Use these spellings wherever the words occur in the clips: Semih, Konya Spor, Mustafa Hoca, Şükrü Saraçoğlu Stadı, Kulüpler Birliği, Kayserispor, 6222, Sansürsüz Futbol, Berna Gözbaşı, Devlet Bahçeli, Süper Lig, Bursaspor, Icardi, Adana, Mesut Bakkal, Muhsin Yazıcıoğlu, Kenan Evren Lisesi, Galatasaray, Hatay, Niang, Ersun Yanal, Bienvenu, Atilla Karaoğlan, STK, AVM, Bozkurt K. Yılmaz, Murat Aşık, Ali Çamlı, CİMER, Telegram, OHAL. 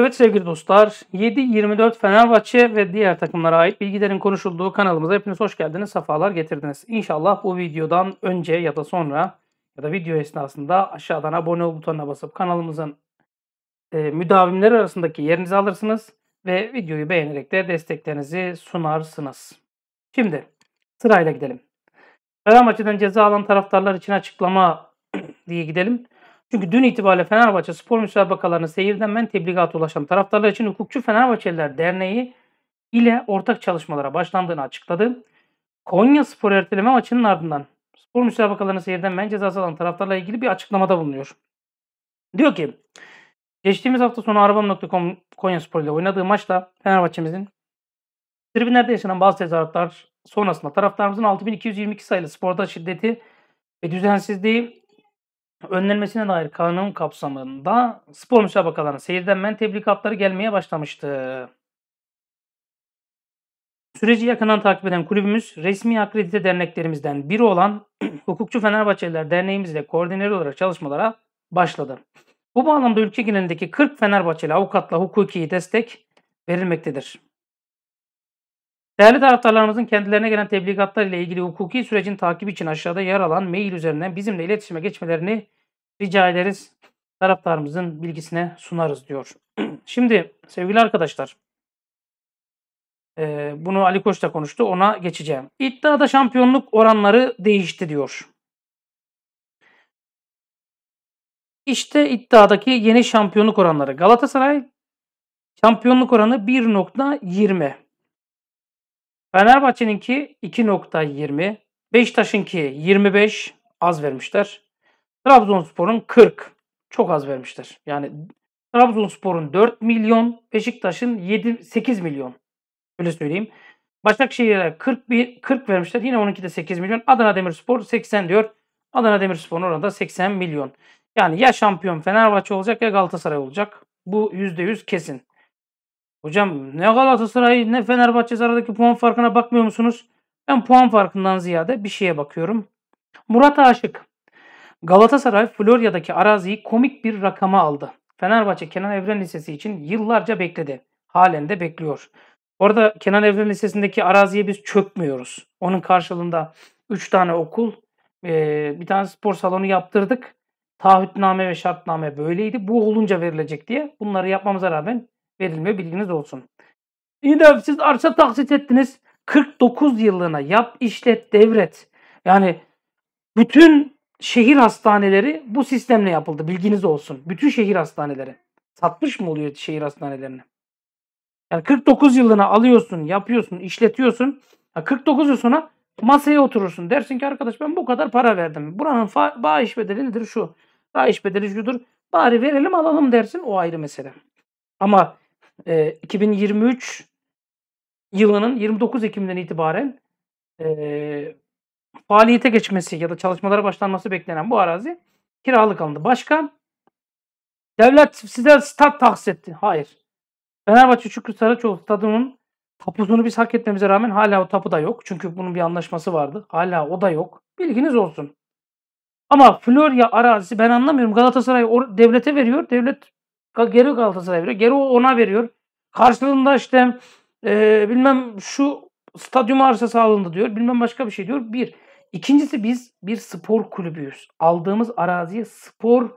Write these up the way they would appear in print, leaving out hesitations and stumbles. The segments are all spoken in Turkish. Evet sevgili dostlar, 7-24 Fenerbahçe ve diğer takımlara ait bilgilerin konuşulduğu kanalımıza hepiniz hoş geldiniz, sefalar getirdiniz. İnşallah bu videodan önce ya da sonra ya da video esnasında aşağıdan abone ol butonuna basıp kanalımızın müdavimleri arasındaki yerinizi alırsınız ve videoyu beğenerek de desteklerinizi sunarsınız. Şimdi sırayla gidelim. Fenerbahçe'den ceza alan taraftarlar için açıklama diye gidelim. Çünkü dün itibariyle Fenerbahçe spor müsabakalarını seyirden men tebligata ulaşan taraftarlar için Hukukçu Fenerbahçeliler Derneği ile ortak çalışmalara başlandığını açıkladı. Konya Spor erteleme maçının ardından spor müsabakalarını seyirden men cezası alan taraftarlarla ilgili bir açıklamada bulunuyor. Diyor ki, geçtiğimiz hafta sonu araba.com Konya Spor ile oynadığı maçta Fenerbahçe'mizin tribünlerde yaşanan bazı tezahüratlar sonrasında taraftarımızın 6222 sayılı sporda şiddeti ve düzensizliği önlenmesine dair kanun kapsamında spor müsabakalarına seyirden men teblikatları gelmeye başlamıştı. Süreci yakından takip eden kulübümüz resmi akredite derneklerimizden biri olan Hukukçu Fenerbahçeliler Derneğimizle koordineli olarak çalışmalara başladı. Bu bağlamda ülke genelindeki 40 Fenerbahçeli avukatla hukuki destek verilmektedir. Değerli taraftarlarımızın kendilerine gelen tebligatlar ile ilgili hukuki sürecin takibi için aşağıda yer alan mail üzerinden bizimle iletişime geçmelerini rica ederiz. Taraftarımızın bilgisine sunarız diyor. Şimdi sevgili arkadaşlar, bunu Ali Koç da konuştu, ona geçeceğim. İddiada şampiyonluk oranları değişti diyor. İşte iddiadaki yeni şampiyonluk oranları. Galatasaray şampiyonluk oranı 1.20. Fenerbahçe'ninki 2.20, Beşiktaş'ınki 25, az vermişler. Trabzonspor'un 40, çok az vermişler. Yani Trabzonspor'un 4 milyon, Beşiktaş'ın 8 milyon. Öyle söyleyeyim. Başakşehir'e 40 vermişler. Yine onunki de 8 milyon. Adana Demirspor 80 diyor. Adana Demirspor'un oranı da 80 milyon. Yani ya şampiyon Fenerbahçe olacak ya Galatasaray olacak. Bu %100 kesin. Hocam ne Galatasaray ne Fenerbahçe aradaki puan farkına bakmıyor musunuz? Ben puan farkından ziyade bir şeye bakıyorum. Murat Aşık. Galatasaray Florya'daki araziyi komik bir rakama aldı. Fenerbahçe Kenan Evren Lisesi için yıllarca bekledi. Halen de bekliyor. Orada Kenan Evren Lisesi'ndeki araziye biz çökmüyoruz. Onun karşılığında 3 tane okul, bir tane spor salonu yaptırdık. Taahhütname ve şartname böyleydi. Bu olunca verilecek diye bunları yapmamıza rağmen verilmiyor, bilginiz olsun. İyi de siz arsa taksit ettiniz. 49 yıllığına yap, işlet, devret. Yani bütün şehir hastaneleri bu sistemle yapıldı. Bilginiz olsun. Bütün şehir hastaneleri. Satmış mı oluyor şehir hastanelerini? Yani 49 yıllığına alıyorsun, yapıyorsun, işletiyorsun. 49 yıl sonra masaya oturursun. Dersin ki arkadaş ben bu kadar para verdim. Buranın fahiş bedeli nedir? Şu. Fahiş bedeli şudur. Bari verelim alalım dersin. O ayrı mesele. Ama 2023 yılının 29 Ekim'den itibaren faaliyete geçmesi ya da çalışmalara başlanması beklenen bu arazi kiralık alındı. Başka? Devlet size stat tahsis etti. Hayır. Fenerbahçe Şükrü Saraçoğlu Stadı'nın tapusunu biz hak etmemize rağmen hala o tapu da yok. Çünkü bunun bir anlaşması vardı. Hala o da yok. Bilginiz olsun. Ama Florya arazisi ben anlamıyorum. Galatasaray devlete veriyor. Devlet geri Galatasaray'a veriyor. Geri ona veriyor. Karşılığında işte bilmem şu stadyum arsası alındı diyor. Bilmem başka bir şey diyor. Bir. İkincisi biz bir spor kulübüyüz. Aldığımız araziye spor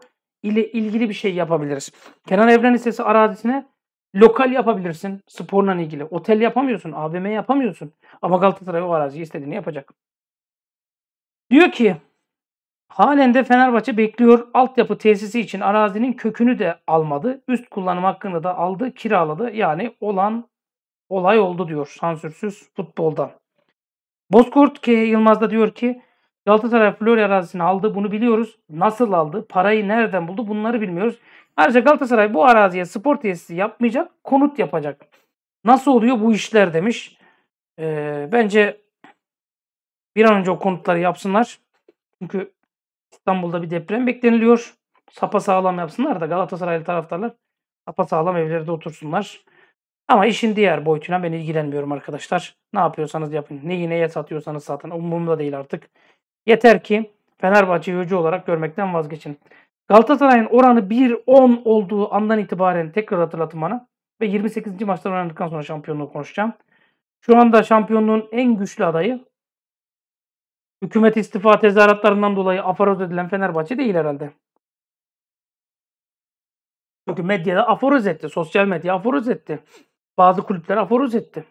ile ilgili bir şey yapabiliriz. Kenan Evren Lisesi arazisine lokal yapabilirsin. Sporla ilgili. Otel yapamıyorsun. AVM yapamıyorsun. Ama Galatasaray o araziyi istediğini yapacak. Diyor ki halen de Fenerbahçe bekliyor. Altyapı tesisi için arazinin kökünü de almadı. Üst kullanım hakkını da aldı, kiraladı. Yani olan olay oldu diyor sansürsüz futbolda. Bozkurt K. Yılmaz da diyor ki Galatasaray Florya arazisini aldı. Bunu biliyoruz. Nasıl aldı? Parayı nereden buldu? Bunları bilmiyoruz. Ayrıca Galatasaray bu araziye spor tesisi yapmayacak, konut yapacak. Nasıl oluyor bu işler demiş. Bence bir an önce o konutları yapsınlar. Çünkü İstanbul'da bir deprem bekleniliyor. Sapasağlam yapsınlar da Galatasaraylı taraftarlar sapasağlam evlerde otursunlar. Ama işin diğer boyutuna ben ilgilenmiyorum arkadaşlar. Ne yapıyorsanız yapın. Neyi neye satıyorsanız satın. Umurumda değil artık. Yeter ki Fenerbahçe'yi hoca olarak görmekten vazgeçin. Galatasaray'ın oranı 1-10 olduğu andan itibaren tekrar hatırlatın bana. Ve 28. maçtan oynandıktan sonra şampiyonluğu konuşacağım. Şu anda şampiyonluğun en güçlü adayı, hükümet istifa tezahüratlarından dolayı aforoz edilen Fenerbahçe değil herhalde. Çünkü medyada aforoz etti. Sosyal medya aforoz etti. Bazı kulüpler aforoz etti.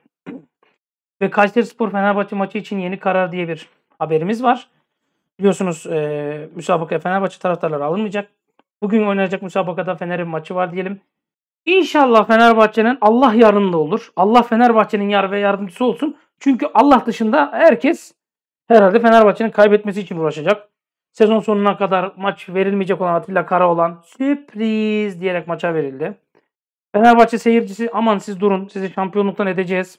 Ve Kayserispor Fenerbahçe maçı için yeni karar diye bir haberimiz var. Biliyorsunuz müsabakaya Fenerbahçe taraftarları alınmayacak. Bugün oynanacak müsabakada Fener'in maçı var diyelim. İnşallah Fenerbahçe'nin Allah yarında olur. Allah Fenerbahçe'nin yar ve yardımcısı olsun. Çünkü Allah dışında herkes herhalde Fenerbahçe'nin kaybetmesi için uğraşacak. Sezon sonuna kadar maç verilmeyecek olan Atilla Karaoğlan sürpriz diyerek maça verildi. Fenerbahçe seyircisi aman siz durun, sizi şampiyonluktan edeceğiz.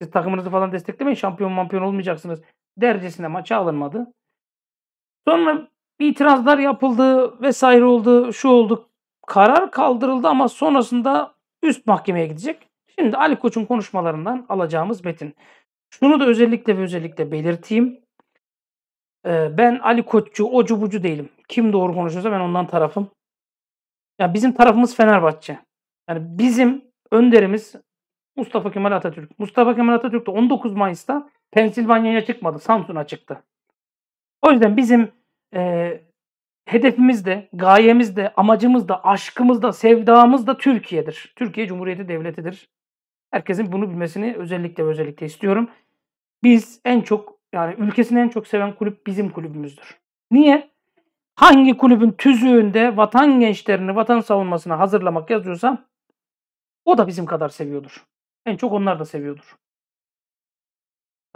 Siz takımınızı falan desteklemeyin, şampiyon olmayacaksınız dercesine maça alınmadı. Sonra itirazlar yapıldı vesaire oldu, şu oldu. Karar kaldırıldı ama sonrasında üst mahkemeye gidecek. Şimdi Ali Koç'un konuşmalarından alacağımız metin. Şunu da özellikle belirteyim. Ben Ali Koç'cu, ocu bucu değilim. Kim doğru konuşuyorsa ben ondan tarafım. Yani bizim tarafımız Fenerbahçe. Yani bizim önderimiz Mustafa Kemal Atatürk. Mustafa Kemal Atatürk de 19 Mayıs'ta Pensilvanya'ya çıkmadı. Samsun'a çıktı. O yüzden bizim hedefimiz de, gayemiz de, amacımız da, aşkımız da, sevdamız da Türkiye'dir. Türkiye Cumhuriyeti Devleti'dir. Herkesin bunu bilmesini özellikle istiyorum. Biz en çok, yani ülkesini en çok seven kulüp bizim kulübümüzdür. Niye? Hangi kulübün tüzüğünde vatan gençlerini vatan savunmasına hazırlamak yazıyorsa o da bizim kadar seviyordur. En çok onlar da seviyordur.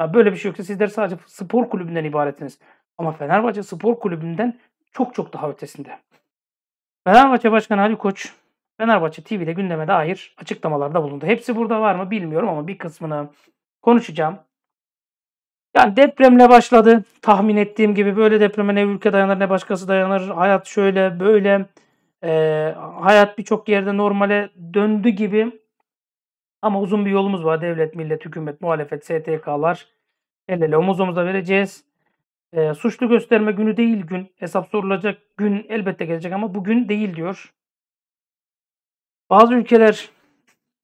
Yani böyle bir şey yoksa sizler sadece spor kulübünden ibaretsiniz. Ama Fenerbahçe spor kulübünden çok daha ötesinde. Fenerbahçe Başkanı Ali Koç, Fenerbahçe TV'de gündeme dair açıklamalarda bulundu. Hepsi burada var mı bilmiyorum ama bir kısmını konuşacağım. Yani depremle başladı. Tahmin ettiğim gibi böyle depreme ne ülke dayanır ne başkası dayanır. Hayat şöyle böyle. Hayat birçok yerde normale döndü gibi. Ama uzun bir yolumuz var. Devlet, millet, hükümet, muhalefet, STK'lar el ele omuz omuza vereceğiz. Suçlu gösterme günü değil gün. Hesap sorulacak gün elbette gelecek ama bugün değil diyor. Bazı ülkeler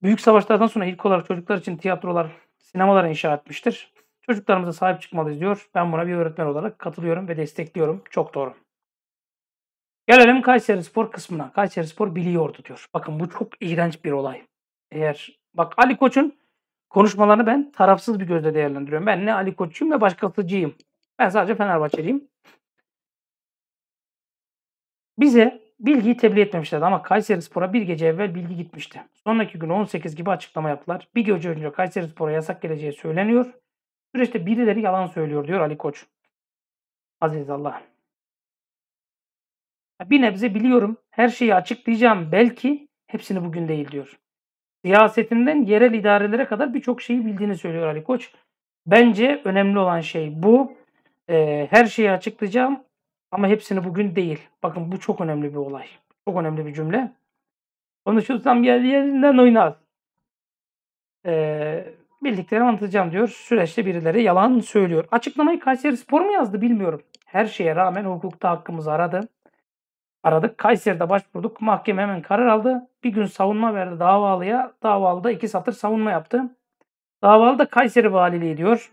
büyük savaşlardan sonra ilk olarak çocuklar için tiyatrolar, sinemalar inşa etmiştir. Çocuklarımıza sahip çıkmalıyız diyor. Ben buna bir öğretmen olarak katılıyorum ve destekliyorum. Çok doğru. Gelelim Kayserispor kısmına. Kayserispor biliyordu diyor. Bakın bu çok iğrenç bir olay. Bak Ali Koç'un konuşmalarını ben tarafsız bir gözle değerlendiriyorum. Ben ne Ali Koç'cuyum ne başkasıcıyım. Ben sadece Fenerbahçeliyim. Bize bilgiyi tebliğ etmemişlerdi ama Kayserispor'a bir gece evvel bilgi gitmişti. Sonraki gün 18 gibi açıklama yaptılar. Bir gece önce Kayserispor'a yasak geleceği söyleniyor. Süreçte birileri yalan söylüyor diyor Ali Koç. Aziz Allah. Bir nebze biliyorum. Her şeyi açıklayacağım. Belki hepsini bugün değil diyor. Siyasetinden yerel idarelere kadar birçok şeyi bildiğini söylüyor Ali Koç. Bence önemli olan şey bu. Her şeyi açıklayacağım ama hepsini bugün değil. Bakın bu çok önemli bir olay. Çok önemli bir cümle. Konuşursam yerinden oynar. Bildiklerimi anlatacağım diyor. Süreçte birileri yalan söylüyor. Açıklamayı Kayserispor mu yazdı bilmiyorum. Her şeye rağmen hukukta hakkımızı aradık. Kayseri'de başvurduk. Mahkeme hemen karar aldı. Bir gün savunma verdi davalıya. Davalı da 2 satır savunma yaptı. Davalı da Kayseri Valiliği diyor.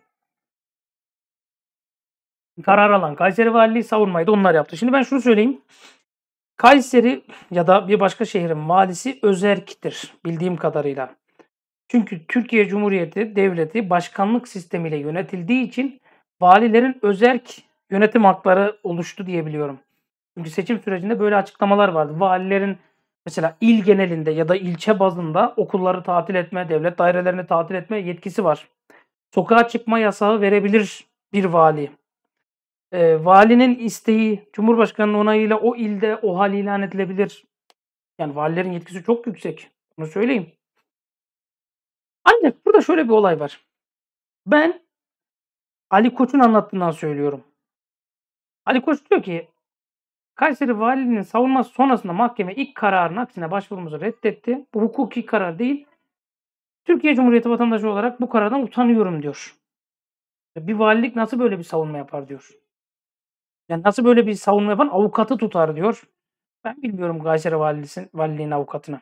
Karar alan Kayseri Valiliği, savunmayı da onlar yaptı. Şimdi ben şunu söyleyeyim. Kayseri ya da bir başka şehrin valisi özerktir bildiğim kadarıyla. Çünkü Türkiye Cumhuriyeti Devleti başkanlık sistemiyle yönetildiği için valilerin özerk yönetim hakları oluştu diyebiliyorum. Çünkü seçim sürecinde böyle açıklamalar vardı. Valilerin mesela il genelinde ya da ilçe bazında okulları tatil etme, devlet dairelerini tatil etme yetkisi var. Sokağa çıkma yasağı verebilir bir vali. Valinin isteği, Cumhurbaşkanı'nın onayıyla o ilde OHAL ilan edilebilir. Yani valilerin yetkisi çok yüksek. Bunu söyleyeyim. Ancak burada şöyle bir olay var. Ben Ali Koç'un anlattığından söylüyorum. Ali Koç diyor ki Kayseri valiliğinin savunması sonrasında mahkeme ilk kararın aksine başvurumuzu reddetti. Bu hukuki karar değil. Türkiye Cumhuriyeti vatandaşı olarak bu karardan utanıyorum diyor. Bir valilik nasıl böyle bir savunma yapar diyor. Yani nasıl böyle bir savunma yapan avukatı tutar diyor. Ben bilmiyorum Kayseri Valiliği'nin avukatına.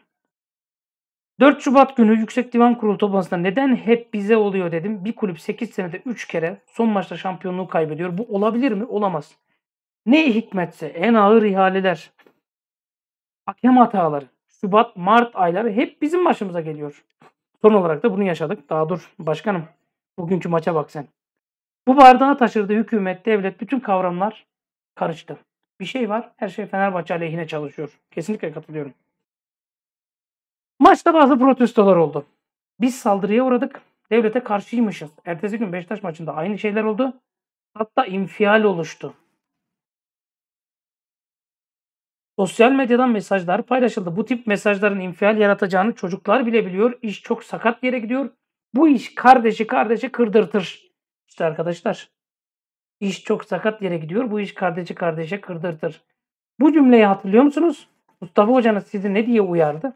4 Şubat günü Yüksek Divan Kurulu toplantısında neden hep bize oluyor dedim. Bir kulüp 8 senede 3 kere son maçta şampiyonluğu kaybediyor. Bu olabilir mi? Olamaz. Ne hikmetse en ağır ihaleler, hakem hataları, Şubat, Mart ayları hep bizim başımıza geliyor. Son olarak da bunu yaşadık. Daha dur başkanım. Bugünkü maça bak sen. Bu bardağı taşırdı hükümet, devlet, bütün kavramlar karıştı. Bir şey var. Her şey Fenerbahçe aleyhine çalışıyor. Kesinlikle katılıyorum. Maçta bazı protestolar oldu. Biz saldırıya uğradık. Devlete karşıymışız. Ertesi gün Beşiktaş maçında aynı şeyler oldu. Hatta infial oluştu. Sosyal medyadan mesajlar paylaşıldı. Bu tip mesajların infial yaratacağını çocuklar bile biliyor. İş çok sakat yere gidiyor. Bu iş kardeşi kırdırtır. İşte arkadaşlar. İş çok sakat yere gidiyor. Bu iş kardeşe kırdırtır. Bu cümleyi hatırlıyor musunuz? Mustafa Hoca'nız sizi ne diye uyardı?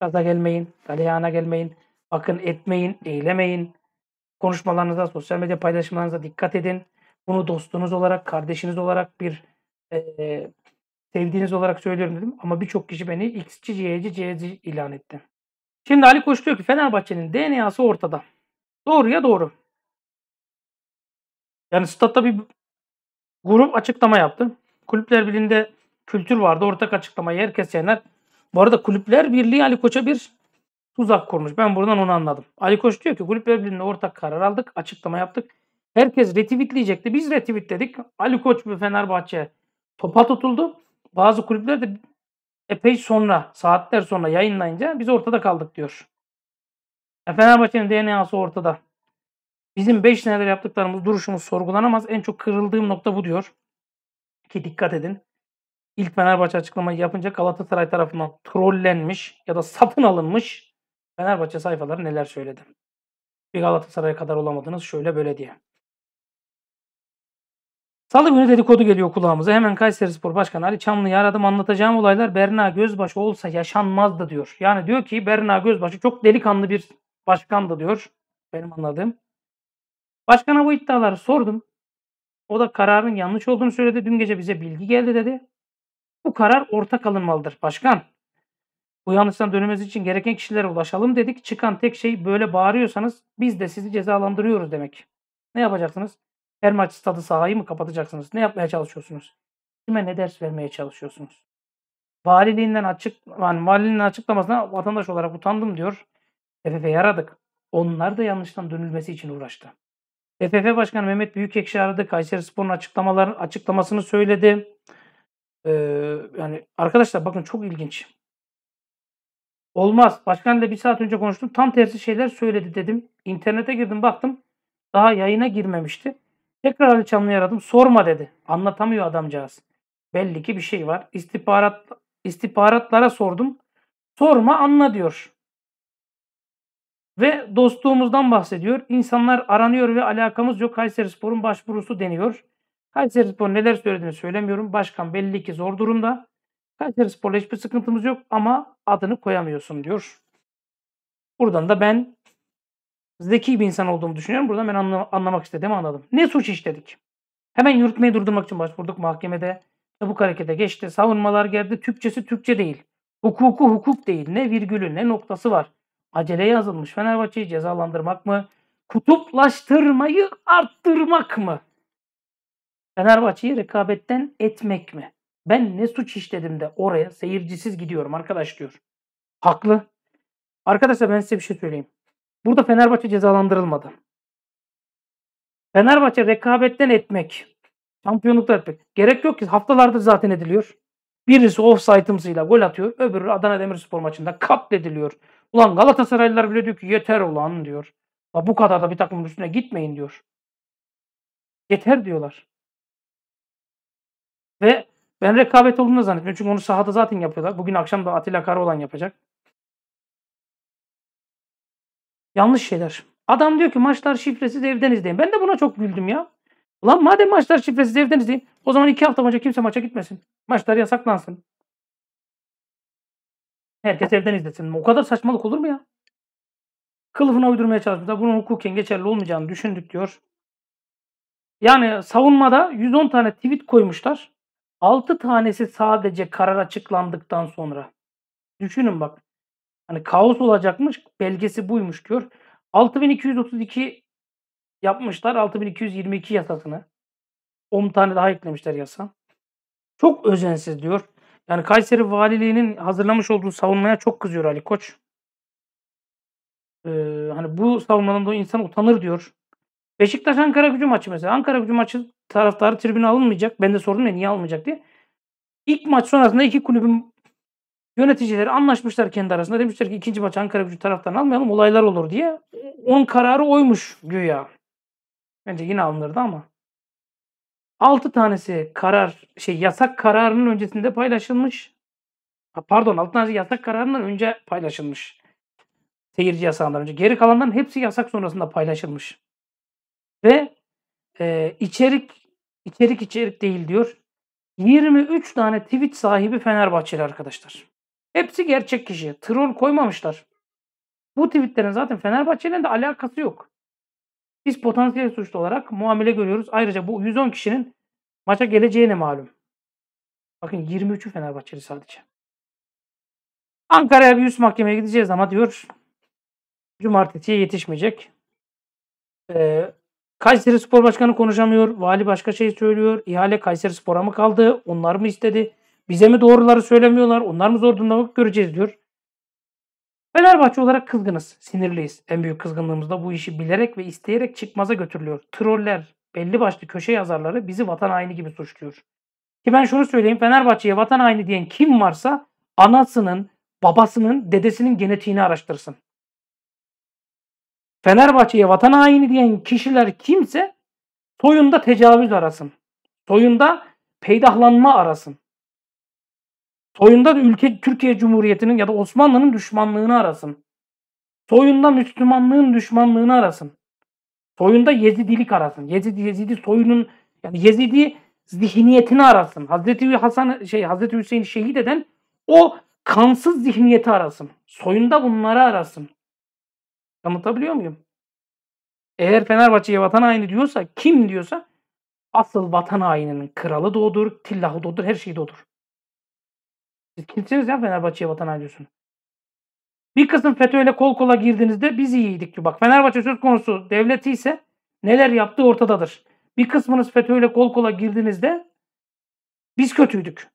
Gaza gelmeyin, galeyana gelmeyin, bakın etmeyin, eylemeyin. Konuşmalarınıza, sosyal medya paylaşımlarınıza dikkat edin. Bunu dostunuz olarak, kardeşiniz olarak, bir sevdiğiniz olarak söylüyorum dedim. Ama birçok kişi beni X'ci, Y'ci, C'ci ilan etti. Şimdi Ali Koç diyor ki Fenerbahçe'nin DNA'sı ortada. Doğruya doğru. Yani statta bir grup açıklama yaptı. Kulüpler Birliği'nde kültür vardı. Ortak açıklamayı herkes yayınlar. Bu arada Kulüpler Birliği Ali Koç'a bir tuzak kurmuş. Ben buradan onu anladım. Ali Koç diyor ki Kulüpler Birliği'nde ortak karar aldık. Açıklama yaptık. Herkes retweetleyecekti. Biz retweetledik. Ali Koç ve Fenerbahçe topa tutuldu. Bazı kulüpler de epey sonra, saatler sonra yayınlayınca biz ortada kaldık diyor. Fenerbahçe'nin DNA'sı ortada. Bizim 5 senedir yaptıklarımız, duruşumuz sorgulanamaz. En çok kırıldığım nokta bu diyor. Ki dikkat edin. İlk Fenerbahçe açıklamayı yapınca Galatasaray tarafından trollenmiş ya da satın alınmış Fenerbahçe sayfaları neler söyledi. Bir Galatasaray'a kadar olamadınız şöyle böyle diye. Salı günü dedikodu geliyor kulağımıza. Hemen Kayserispor Başkanı Ali Çamlı'yı aradım. Anlatacağım olaylar Berna Gözbaşı olsa yaşanmazdı diyor. Yani diyor ki Berna Gözbaşı çok delikanlı bir başkandı diyor. Benim anladığım. Başkana bu iddiaları sordum. O da kararın yanlış olduğunu söyledi. Dün gece bize bilgi geldi dedi. Bu karar ortak alınmalıdır başkan. Bu yanlıştan dönmemiz için gereken kişilere ulaşalım dedik. Çıkan tek şey böyle bağırıyorsanız biz de sizi cezalandırıyoruz demek. Ne yapacaksınız? Her maç stadı sahayı mı kapatacaksınız? Ne yapmaya çalışıyorsunuz? Kime ne ders vermeye çalışıyorsunuz? Valiliğinden açıklamasına vatandaş olarak utandım diyor. TFF'ye aradık. Onlar da yanlıştan dönülmesi için uğraştı. TFF Başkanı Mehmet Büyükekşi aradı. Kayserispor'un açıklamasını söyledi. Yani arkadaşlar bakın çok ilginç. Olmaz. Başkanla bir saat önce konuştum. Tam tersi şeyler söyledi dedim. İnternete girdim baktım. Daha yayına girmemişti. Tekrar Ali Çamlı'yı aradım. Sorma dedi. Anlatamıyor adamcağız. Belli ki bir şey var. İstihbaratlara sordum. Sorma anla diyor. Ve dostluğumuzdan bahsediyor. İnsanlar aranıyor ve alakamız yok. Kayserispor'un başvurusu deniyor. Kayserispor neler söylediğini söylemiyorum. Başkan belli ki zor durumda. Kayserispor'la hiçbir sıkıntımız yok ama adını koyamıyorsun diyor. Buradan da ben zeki bir insan olduğumu düşünüyorum. Buradan ben anlamak istediğimi anladım. Ne suç işledik? Hemen yürütmeyi durdurmak için başvurduk mahkemede. Çabuk harekete geçti. Savunmalar geldi. Türkçesi Türkçe değil. Hukuku hukuk değil. Ne virgülü ne noktası var. Acele yazılmış. Fenerbahçe'yi cezalandırmak mı? Kutuplaştırmayı arttırmak mı? Fenerbahçe'yi rekabetten etmek mi? Ben ne suç işledim de oraya seyircisiz gidiyorum arkadaş diyor. Haklı. Arkadaşlar ben size bir şey söyleyeyim. Burada Fenerbahçe cezalandırılmadı. Fenerbahçe rekabetten etmek, şampiyonluklar etmek. Gerek yok ki haftalardır zaten ediliyor. Birisi ofsaytımsıyla gol atıyor. Öbürü Adana Demirspor maçında katlediliyor. Ulan Galatasaraylılar bile diyor ki yeter ulan diyor. La bu kadar da bir takımın üstüne gitmeyin diyor. Yeter diyorlar. Ve ben rekabet olduğunu zannetmiyorum. Çünkü onu sahada zaten yapıyorlar. Bugün akşam da Atilla Karoğlan yapacak. Yanlış şeyler. Adam diyor ki maçlar şifresiz evden izleyin. Ben de buna çok güldüm ya. Ulan madem maçlar şifresiz evden izleyin. O zaman 2 hafta boyunca kimse maça gitmesin. Maçlar yasaklansın. Herkes evden izlesin. O kadar saçmalık olur mu ya? Kılıfına uydurmaya çalışmışlar. Bunun hukuken geçerli olmayacağını düşündük diyor. Yani savunmada 110 tane tweet koymuşlar. 6 tanesi sadece karar açıklandıktan sonra. Düşünün bak. Hani kaos olacakmış, belgesi buymuş diyor. 6.232 yapmışlar. 6.222 yasasını. 10 tane daha eklemişler yasa. Çok özensiz diyor. Yani Kayseri Valiliği'nin hazırlamış olduğu savunmaya çok kızıyor Ali Koç. Hani bu savunmadan da insan utanır diyor. Beşiktaş Ankaragücü maçı mesela. Ankaragücü maçı taraftarı tribüne alınmayacak. Ben de sordum ya niye almayacak diye. İlk maç sonrasında iki kulübün yöneticileri anlaşmışlar kendi arasında. Demişler ki ikinci maç Ankaragücü taraftarını almayalım, olaylar olur diye. Onun kararı oymuş güya. Bence yine alınırdı ama. 6 tanesi yasak kararının öncesinde paylaşılmış. Pardon, 6 tanesi yasak kararından önce paylaşılmış. Seyirci yasağından önce. Geri kalanların hepsi yasak sonrasında paylaşılmış. Ve içerik değil diyor. 23 tane tweet sahibi Fenerbahçeli arkadaşlar. Hepsi gerçek kişi. Troll koymamışlar. Bu tweetlerin zaten Fenerbahçeli'yle de alakası yok. Biz potansiyel suçlu olarak muamele görüyoruz. Ayrıca bu 110 kişinin maça geleceğine malum. Bakın 23'ü Fenerbahçeli sadece. Ankara'ya bir üst mahkemeye gideceğiz ama diyor cumartesiye yetişmeyecek. Kayserispor Başkanı konuşamıyor. Vali başka şey söylüyor. İhale Kayserispor'a mı kaldı? Onlar mı istedi? Bize mi doğruları söylemiyorlar? Onlar mı zor durumda göreceğiz diyor. Fenerbahçe olarak kızgınız, sinirliyiz. En büyük kızgınlığımız da bu işi bilerek ve isteyerek çıkmaza götürülüyor. Troller, belli başlı köşe yazarları bizi vatan haini gibi suçluyor. Ki ben şunu söyleyeyim, Fenerbahçe'ye vatan haini diyen kim varsa anasının, babasının, dedesinin genetiğini araştırsın. Fenerbahçe'ye vatan haini diyen kişiler kimse soyunda tecavüz arasın. Soyunda peydahlanma arasın. Soyunda Türkiye Cumhuriyeti'nin ya da Osmanlı'nın düşmanlığını arasın. Soyunda Müslümanlığın düşmanlığını arasın. Soyunda Yezidilik arasın. Yezidi soyunun, yani Yezidi zihniyetini arasın. Hazreti Hüseyin'i şehit eden o kansız zihniyeti arasın. Soyunda bunları arasın. Anlatabiliyor muyum? Eğer Fenerbahçe'ye vatan haini diyorsa, kim diyorsa asıl vatan haininin kralı da odur, tillahı da odur, her şeyi de odur. Siz kimsiniz ya Fenerbahçe'ye vatan haini diyorsun? Bir kısım FETÖ'yle kol kola girdiğinizde biz iyiydik diyor. Bak, Fenerbahçe söz konusu devleti ise neler yaptığı ortadadır. Bir kısmınız FETÖ'yle kol kola girdiğinizde biz kötüydük.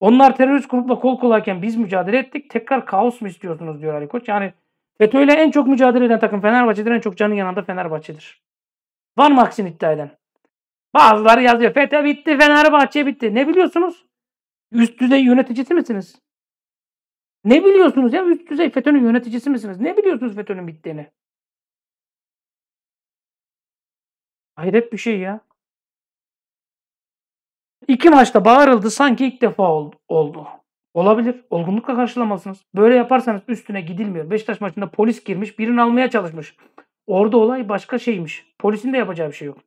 Onlar terörist grupla kol kolayken biz mücadele ettik. Tekrar kaos mu istiyorsunuz diyor Ali Koç. Yani FETÖ'yle en çok mücadele eden takım Fenerbahçe'dir. En çok canın yanan da Fenerbahçe'dir. Var mı aksini iddia eden? Bazıları yazıyor. FETÖ bitti, Fenerbahçe bitti. Ne biliyorsunuz? Üst düzey yöneticisi misiniz? Ne biliyorsunuz ya? Üst düzey FETÖ'nün yöneticisi misiniz? Ne biliyorsunuz FETÖ'nün bittiğini? Hayret bir şey ya. 2 maçta bağırıldı sanki ilk defa oldu. Olabilir. Olgunlukla karşılamalısınız. Böyle yaparsanız üstüne gidilmiyor. Beşiktaş maçında polis girmiş, birini almaya çalışmış. Orada olay başka şeymiş. Polisin de yapacağı bir şey yok.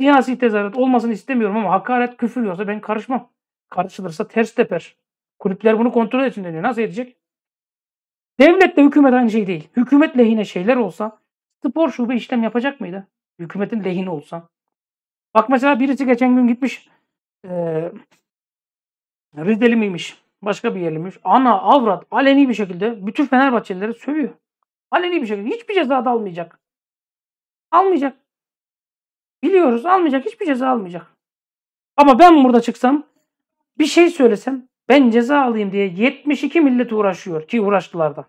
Siyasi tezahürat olmasını istemiyorum ama hakaret, küfür yoksa ben karışmam. Karışılırsa ters teper. Kulüpler bunu kontrol etsin deniyor. Nasıl edecek? Devletle hükümet aynı şey değil. Hükümet lehine şeyler olsa spor şube işlem yapacak mıydı? Hükümetin lehine olsa. Bak mesela birisi geçen gün gitmiş Rizeli miymiş? Başka bir yerliymiş. Ana, avrat, aleni bir şekilde bütün Fenerbahçelileri sövüyor. Aleni bir şekilde. Hiçbir ceza da almayacak. Almayacak. Biliyoruz almayacak. Hiçbir ceza almayacak. Ama ben burada çıksam bir şey söylesem ben ceza alayım diye 72 millet uğraşıyor ki uğraştılar da.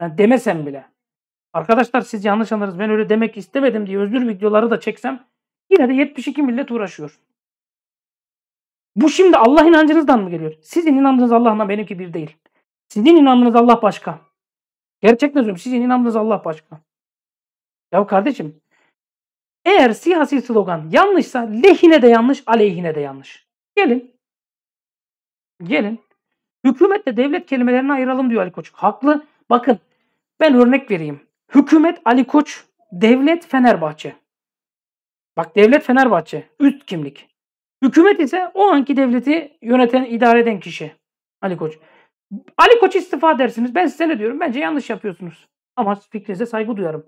Yani demesem bile. Arkadaşlar siz yanlış anlarız, ben öyle demek istemedim diye özür videoları da çeksem yine de 72 millet uğraşıyor. Bu şimdi Allah inancınızdan mı geliyor? Sizin inandığınız Allah'la benimki bir değil. Sizin inandığınız Allah başka. Gerçekten söylüyorum. Sizin inandığınız Allah başka. Ya kardeşim, eğer siyasi slogan yanlışsa lehine de yanlış, aleyhine de yanlış. Gelin. Hükümetle devlet kelimelerini ayıralım diyor Ali Koç. Haklı. Bakın ben örnek vereyim. Hükümet Ali Koç, devlet Fenerbahçe. Bak, devlet Fenerbahçe. Üst kimlik. Hükümet ise o anki devleti yöneten, idare eden kişi. Ali Koç. Ali Koç istifa dersiniz. Ben size ne diyorum? Bence yanlış yapıyorsunuz. Ama fikrinize saygı duyarım.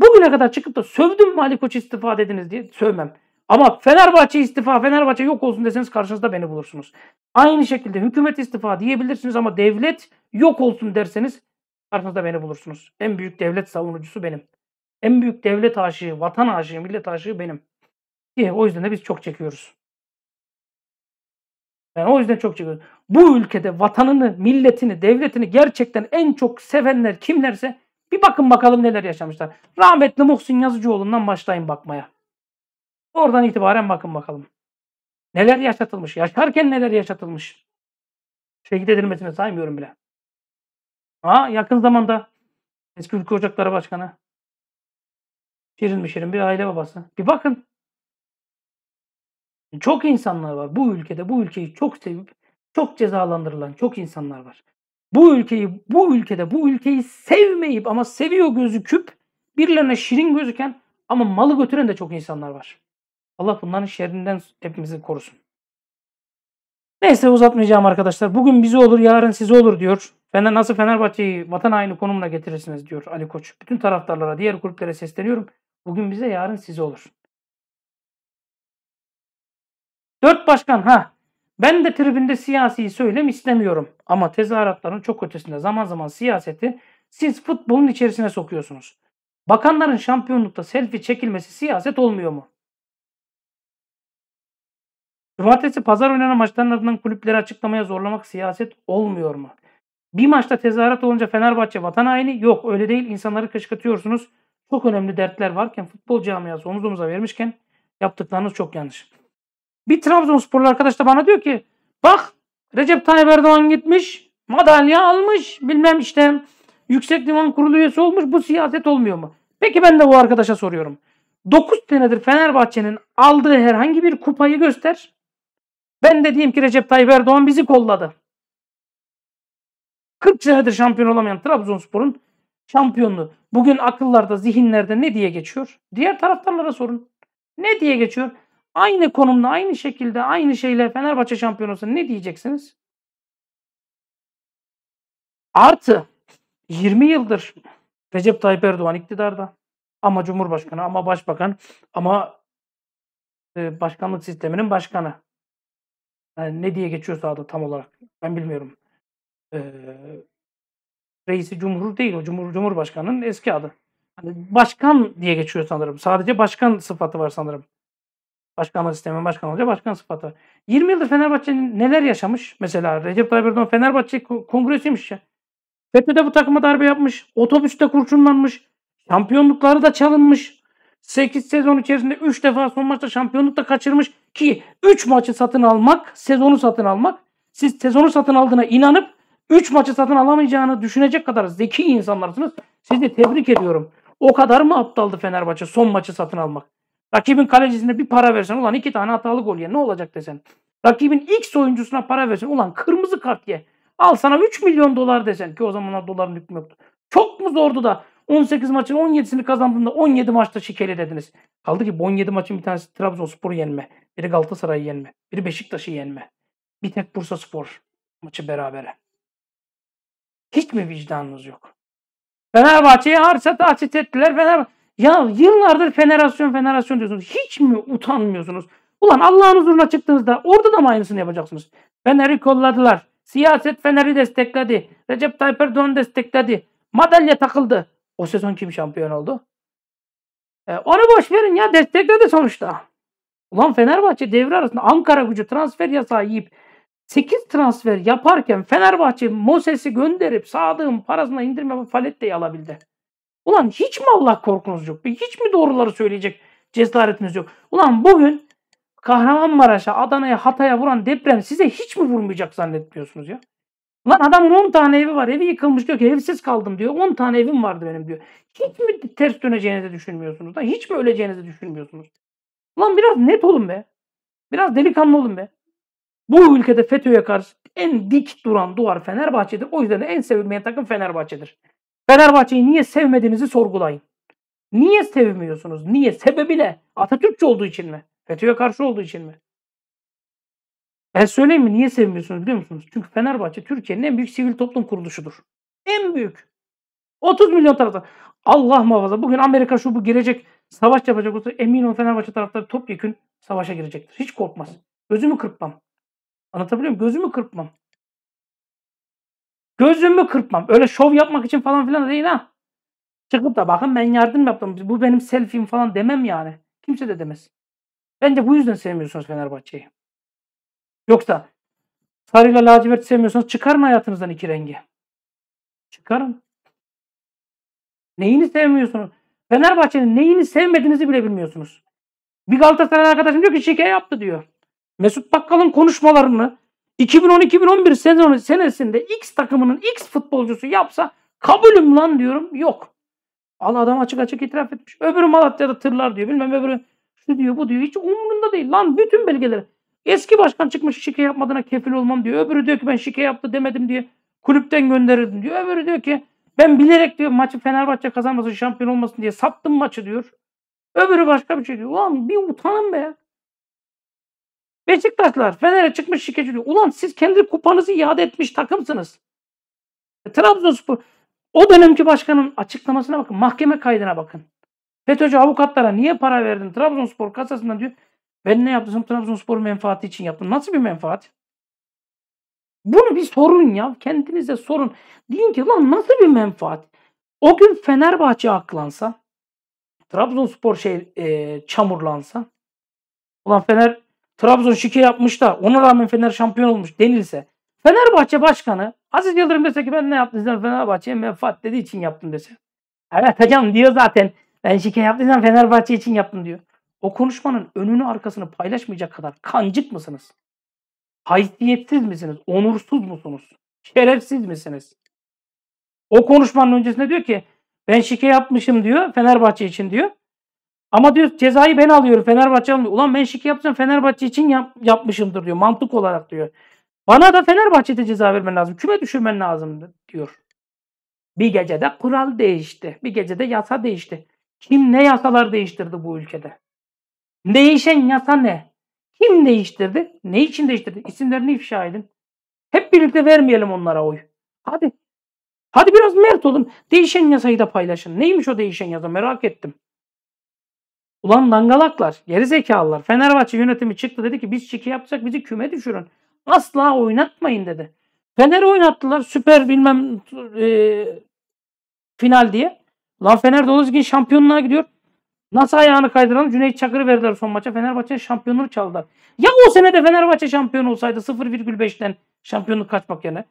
Bugüne kadar çıkıp da sövdüm mü Ali Koç istifa dediniz diye sövmem. Ama Fenerbahçe istifa, Fenerbahçe yok olsun deseniz karşınızda beni bulursunuz. Aynı şekilde hükümet istifa diyebilirsiniz ama devlet yok olsun derseniz karşınızda beni bulursunuz. En büyük devlet savunucusu benim. En büyük devlet aşığı, vatan aşığı, millet aşığı benim. O yüzden de biz çok çekiyoruz. Yani o yüzden çok çekiyoruz. Bu ülkede vatanını, milletini, devletini gerçekten en çok sevenler kimlerse bir bakın bakalım neler yaşamışlar. Rahmetli Muhsin Yazıcıoğlu'ndan başlayın bakmaya. Oradan itibaren bakın bakalım. Neler yaşatılmış, yaşarken neler yaşatılmış. Şehit edilmesini saymıyorum bile. Ha, yakın zamanda eski Ülke Ocakları Başkanı. Şirin mi şirin bir aile babası. Bir bakın. Çok insanlar var. Bu ülkede bu ülkeyi çok sevip çok cezalandırılan çok insanlar var. Bu ülkede bu ülkeyi sevmeyip ama seviyor gözüküp birilerine şirin gözüken ama malı götüren de çok insanlar var. Allah bunların şerrinden hepimizi korusun. Neyse uzatmayacağım arkadaşlar. Bugün bize olur, yarın size olur diyor. Benden nasıl Fenerbahçe'yi vatan haini konumuna getirirsiniz diyor Ali Koç. Bütün taraftarlara, diğer kulüplere sesleniyorum. Bugün bize, yarın size olur. 4 başkan ben de tribünde siyasiyi söylem istemiyorum. Ama tezahüratların çok ötesinde zaman zaman siyaseti siz futbolun içerisine sokuyorsunuz. Bakanların şampiyonlukta selfie çekilmesi siyaset olmuyor mu? Cumartesi pazar oynanan maçların ardından kulüpleri açıklamaya zorlamak siyaset olmuyor mu? Bir maçta tezahürat olunca Fenerbahçe vatan haini, yok öyle değil, insanları kışkırtıyorsunuz. Çok önemli dertler varken futbol camiası omuz omuza vermişken yaptıklarınız çok yanlış. Bir Trabzonsporlu arkadaş da bana diyor ki bak Recep Tayyip Erdoğan gitmiş, madalya almış, bilmem işte Yüksek Divan Kurulu üyesi olmuş, bu siyaset olmuyor mu? Peki ben de bu arkadaşa soruyorum. 9 senedir Fenerbahçe'nin aldığı herhangi bir kupayı göster. Ben de diyeyim ki Recep Tayyip Erdoğan bizi kolladı. 40 senedir şampiyon olamayan Trabzonspor'un şampiyonluğu bugün akıllarda, zihinlerde ne diye geçiyor? Diğer taraftarlara sorun. Ne diye geçiyor? Aynı konumda, aynı şekilde, aynı şeyle Fenerbahçe şampiyon olsa ne diyeceksiniz? Artı 20 yıldır Recep Tayyip Erdoğan iktidarda. Ama Cumhurbaşkanı, ama Başbakan, ama başkanlık sisteminin başkanı. Yani ne diye geçiyorsa adı tam olarak ben bilmiyorum. Reisi Cumhur değil, o Cumhurbaşkanı'nın eski adı. Hani başkan diye geçiyor sanırım. Sadece başkan sıfatı var sanırım. Başkanlık sistemi başkan olunca başkan sıfatı var. 20 yıldır Fenerbahçe'nin neler yaşamış? Mesela Recep Tayyip Erdoğan Fenerbahçe kongresiymiş ya. FETÖ'de bu takıma darbe yapmış. Otobüste kurşunlanmış. Şampiyonlukları da çalınmış. 8 sezon içerisinde 3 defa son maçta şampiyonlukta kaçırmış ki 3 maçı satın almak, sezonu satın almak. Siz sezonu satın aldığına inanıp 3 maçı satın alamayacağını düşünecek kadar zeki insanlarsınız. Sizi tebrik ediyorum. O kadar mı aptaldı Fenerbahçe son maçı satın almak? Rakibin kalecisine bir para versen ulan 2 tane hatalı gol ye ne olacak desen. Rakibin X oyuncusuna para versen ulan kırmızı kart ye. Al sana 3 milyon dolar desen ki o zamanlar doların hükmü yoktu. Çok mu zordu da 18 maçın 17'sini kazandığında 17 maçta şikeli dediniz. Kaldı ki 17 maçın bir tanesi Trabzonspor'u yenme. Biri Galatasaray'ı yenme. Biri Beşiktaş'ı yenme. Bir tek Bursaspor maçı berabere. Hiç mi vicdanınız yok? Fenerbahçe'ye harca tahsis ettiler. Ya yıllardır federasyon diyorsunuz. Hiç mi utanmıyorsunuz? Ulan Allah'ın huzuruna çıktığınızda orada da mı aynısını yapacaksınız? Fener'i kolladılar. Siyaset Fener'i destekledi. Recep Tayyip Erdoğan destekledi. Madalya takıldı. O sezon kim şampiyon oldu? Onu boş verin ya, destekledi sonuçta. Ulan Fenerbahçe devre arasında Ankaragücü transfer yasağı yiyip 8 transfer yaparken Fenerbahçe Moses'i gönderip Sadık'ın parasına indirme Falette'yi alabildi. Ulan hiç mi Allah korkunuz yok? Hiç mi doğruları söyleyecek cesaretiniz yok? Ulan bugün Kahramanmaraş'a, Adana'ya, Hatay'a vuran deprem size hiç mi vurmayacak zannetmiyorsunuz ya? Lan adamın 10 tane evi var. Evi yıkılmış diyor ki evsiz kaldım diyor. 10 tane evim vardı benim diyor. Hiç mi ters döneceğinizi düşünmüyorsunuz? Hiç mi öleceğinizi düşünmüyorsunuz? Lan biraz net olun be. Biraz delikanlı olun be. Bu ülkede FETÖ'ye karşı en dik duran duvar Fenerbahçe'dir. O yüzden de en sevilmeyen takım Fenerbahçe'dir. Fenerbahçe'yi niye sevmediğinizi sorgulayın. Niye sevmiyorsunuz? Niye? Sebebi ne? Atatürkçü olduğu için mi? FETÖ'ye karşı olduğu için mi? Ben söyleyeyim mi niye sevmiyorsunuz biliyor musunuz? Çünkü Fenerbahçe Türkiye'nin en büyük sivil toplum kuruluşudur. En büyük. 30 milyon taraftar. Allah muhafaza bugün Amerika şu bu girecek, savaş yapacak olsa emin olun Fenerbahçe taraftarı topyekün savaşa girecektir. Hiç korkmaz. Gözümü kırpmam. Anlatabiliyor muyum? Gözümü kırpmam. Gözümü kırpmam. Öyle şov yapmak için falan filan değil ha. Çıkıp da bakın ben yardım yaptım. Bu benim selfie'm falan demem yani. Kimse de demez. Bence bu yüzden sevmiyorsunuz Fenerbahçe'yi. Yoksa sarıyla lacivert sevmiyorsanız çıkarın hayatınızdan iki rengi. Çıkarın. Neyini sevmiyorsunuz? Fenerbahçe'nin neyini sevmediğinizi bile bilmiyorsunuz. Bir Galatasaray arkadaşım diyor ki şike yaptı diyor. Mesut Bakkal'ın konuşmalarını 2010-2011 senesinde X takımının X futbolcusu yapsa kabulüm lan diyorum. Yok. Allah adam açık açık itiraf etmiş. Öbürü Malatya'da tırlar diyor. Bilmem öbürü şu diyor bu diyor. Hiç umurunda değil. Lan bütün belgeleri. Eski başkan çıkmış şike yapmadığına kefil olmam diyor. Öbürü diyor ki ben şike yaptı demedim diye kulüpten gönderirdim diyor. Öbürü diyor ki ben bilerek diyor maçı Fenerbahçe kazanmasın şampiyon olmasın diye sattım maçı diyor. Öbürü başka bir şey diyor. Ulan bir utanın be. Beşiktaşlar Fener'e çıkmış şikeci diyor. Ulan siz kendi kupanızı iade etmiş takımsınız. Trabzonspor o dönemki başkanın açıklamasına bakın. Mahkeme kaydına bakın. FETÖ'cü avukatlara niye para verdin? Trabzonspor kasasından diyor. Ben ne yaptım? Trabzonspor menfaati için yaptım. Nasıl bir menfaat? Bunu bir sorun ya. Kendinize sorun. Deyin ki lan nasıl bir menfaat? O gün Fenerbahçe aklansa, Trabzonspor çamurlansa, ulan Fener Trabzon şike yapmış da ona rağmen Fener şampiyon olmuş denilse, Fenerbahçe başkanı Aziz Yıldırım dese ki ben ne yaptım? Fenerbahçe'ye menfaat dediği için yaptım dese. Evet hocam diyor zaten. Ben şike yaptıysam Fenerbahçe için yaptım diyor. O konuşmanın önünü arkasını paylaşmayacak kadar kancık mısınız? Haysiyetsiz misiniz? Onursuz musunuz? Şerefsiz misiniz? O konuşmanın öncesinde diyor ki ben şike yapmışım diyor Fenerbahçe için diyor. Ama diyor cezayı ben alıyorum Fenerbahçe almıyor. Ulan ben şike yapsam Fenerbahçe için yapmışımdır diyor mantık olarak diyor. Bana da Fenerbahçe'de ceza vermen lazım. Küme düşürmen lazım diyor. Bir gecede kural değişti. Bir gecede yasa değişti. Kim ne yasalar değiştirdi bu ülkede? Değişen yasa ne? Kim değiştirdi? Ne için değiştirdi? İsimlerini ifşa edin. Hep birlikte vermeyelim onlara oy. Hadi. Hadi biraz mert olun. Değişen yasayı da paylaşın. Neymiş o değişen yasa? Merak ettim. Ulan dangalaklar, gerizekalılar. Fenerbahçe yönetimi çıktı dedi ki biz şike yapacak bizi küme düşürün. Asla oynatmayın dedi. Fener'i oynattılar. Süper bilmem final diye. Lan Fener doğru düzgün şampiyonluğa gidiyor. Nasıl ayağını kaydıran Cüneyt Çakır'ı verdiler son maça. Fenerbahçe'nin şampiyonluğu çaldılar. Ya o sene de Fenerbahçe şampiyon olsaydı 0,5'ten şampiyonluk kaçmak yerine.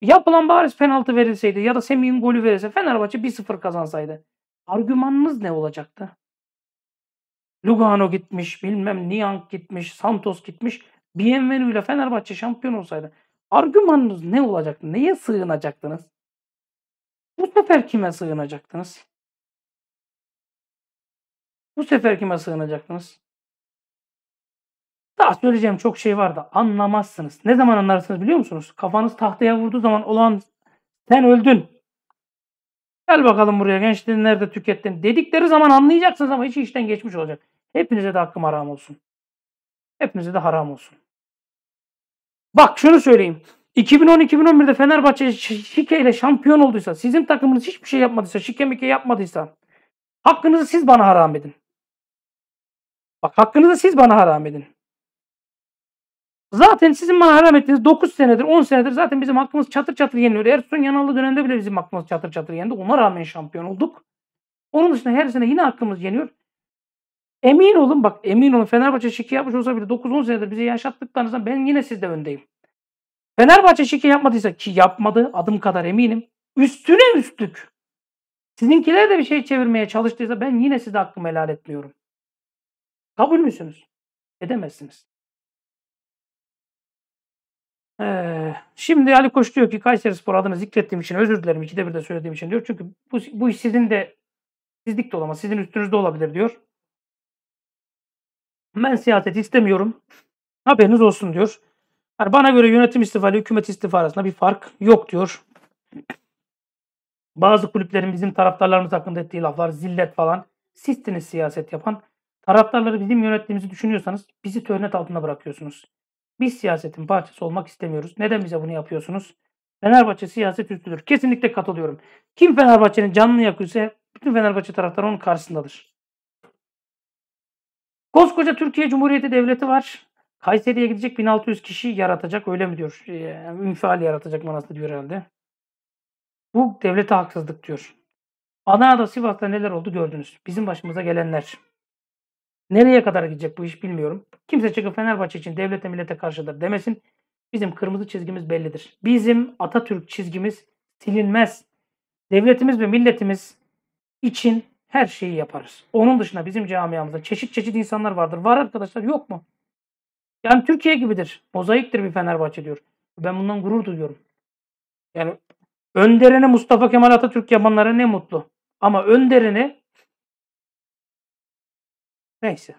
Yapılan bariz penaltı verilseydi ya da Semih'in golü verilse Fenerbahçe 1-0 kazansaydı. Argümanınız ne olacaktı? Lugano gitmiş, bilmem Niang gitmiş, Santos gitmiş. Bienvenu ile Fenerbahçe şampiyon olsaydı. Argümanınız ne olacaktı? Neye sığınacaktınız? Bu sefer kime sığınacaktınız? Bu sefer kime sığınacaktınız? Daha söyleyeceğim çok şey var da anlamazsınız. Ne zaman anlarsınız biliyor musunuz? Kafanız tahtaya vurduğu zaman olan sen öldün. Gel bakalım buraya gençliğini nerede tükettin dedikleri zaman anlayacaksınız ama işi işten geçmiş olacak. Hepinize de hakkım haram olsun. Hepinize de haram olsun. Bak şunu söyleyeyim. 2010-2011'de Fenerbahçe şikeyle şampiyon olduysa, sizin takımınız hiçbir şey yapmadıysa, şike mike yapmadıysa hakkınızı siz bana haram edin. Bak hakkınızı siz bana haram edin. Zaten sizin bana haram ettiğiniz 9 senedir 10 senedir zaten bizim hakkımız çatır çatır yeniliyor. Ersun Yanal'lı dönemde bile bizim hakkımız çatır çatır yendi. Ona rağmen şampiyon olduk. Onun dışında her sene yine hakkımız yeniyor. Emin olun bak emin olun Fenerbahçe şike yapmış olsa bile 9-10 senedir bizi yaşattıklarınızdan ben yine sizde öndeyim. Fenerbahçe şike yapmadıysa ki yapmadı adım kadar eminim. Üstüne üstlük. Sizinkiler de bir şey çevirmeye çalıştıysa ben yine size hakkımı helal etmiyorum. Kabul müsünüz? Edemezsiniz. Şimdi Ali Koç diyor ki Kayserispor adını zikrettiğim için özür dilerim. 2'de 1 de söylediğim için diyor. Çünkü bu iş sizin de sizlik de olamaz. Sizin üstünüzde olabilir diyor. Ben siyaset istemiyorum. Haberiniz olsun diyor. Yani bana göre yönetim istifa ile hükümet istifa arasında bir fark yok diyor. Bazı kulüplerin bizim taraftarlarımız hakkında ettiği laflar zillet falan. Sizsiniz siyaset yapan. Taraftarları bizim yönettiğimizi düşünüyorsanız bizi töhnet altında bırakıyorsunuz. Biz siyasetin parçası olmak istemiyoruz. Neden bize bunu yapıyorsunuz? Fenerbahçe siyaset üstüdür. Kesinlikle katılıyorum. Kim Fenerbahçe'nin canını yakıyorsa bütün Fenerbahçe taraftarı onun karşısındadır. Koskoca Türkiye Cumhuriyeti Devleti var. Kayseri'ye gidecek 1600 kişi yaratacak, öyle mi diyor? Ünfal yaratacak manası diyor herhalde. Bu devlete haksızlık diyor. Adana'da, Sivas'ta neler oldu gördünüz. Bizim başımıza gelenler. Nereye kadar gidecek bu iş bilmiyorum. Kimse çıkıp Fenerbahçe için devlete millete karşıdır demesin. Bizim kırmızı çizgimiz bellidir. Bizim Atatürk çizgimiz silinmez. Devletimiz ve milletimiz için her şeyi yaparız. Onun dışında bizim camiamızda çeşit çeşit insanlar vardır. Var arkadaşlar, yok mu? Yani Türkiye gibidir. Mozaiktir bir Fenerbahçe diyor. Ben bundan gurur duyuyorum. Yani önderine Mustafa Kemal Atatürk yapanlara ne mutlu. Ama önderine neyse.